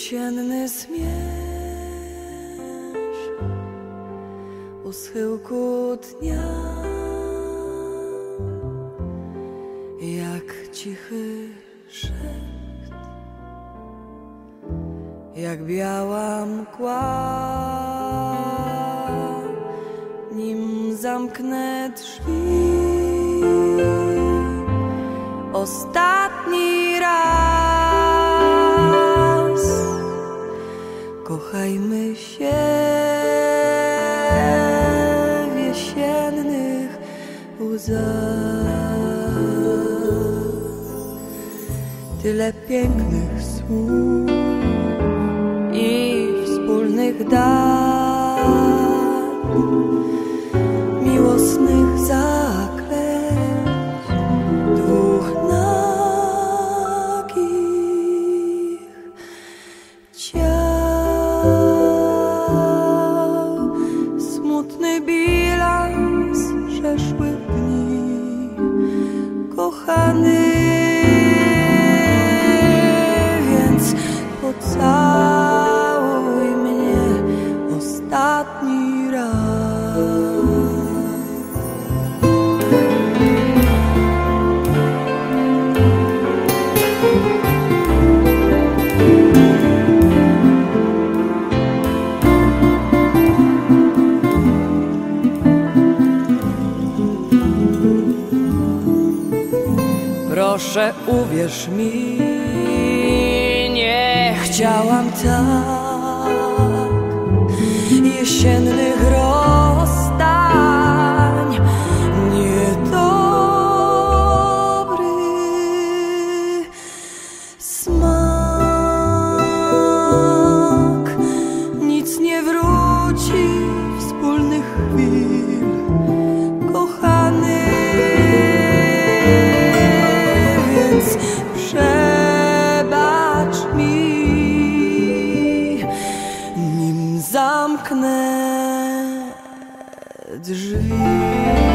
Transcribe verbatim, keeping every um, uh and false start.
jesienny zmierzch u schyłku dnia, jak cichy szept, jak biała mgła, nim zamknę drzwi ostatni raz. Kochajmy się w jesiennych łzach. Tyle pięknych słów i wspólnych dat, miłosnych zaklęć dwóch nagich ciał. Smutny bilans przeszłych dni, kochany, więc pocałuj mnie ostatni raz. Proszę, uwierz mi, nie chciałam tak jesiennych rozstań niedobry smak. Nic nie wróci wspólnych chwil, kochany, przebacz mi, nim zamknę drzwi.